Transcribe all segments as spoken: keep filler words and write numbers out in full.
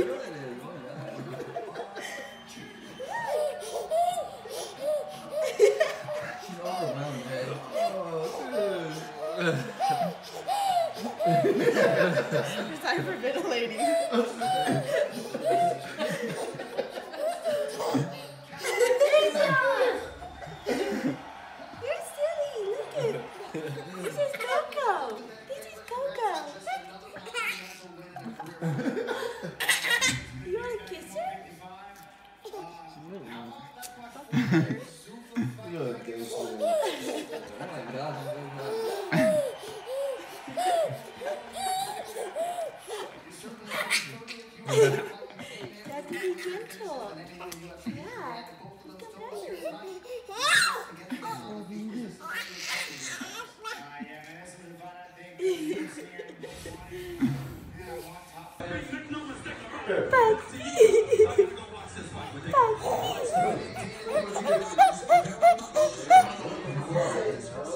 She's overwhelmed, babe. Oh, dude. It's time for ventilating. This is CoCo. This is CoCo. You want to kiss her? You're a ghost. Oh my gosh. That's be gentle. Yeah.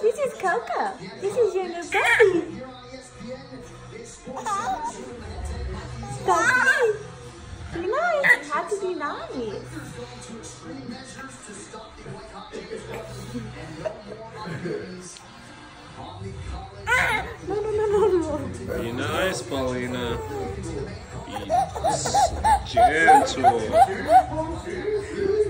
This is CoCo. This is your new puppy. Puppy. Be nice. You have to be nice. No, no, no, no, no. Be nice, Paulina. Be gentle.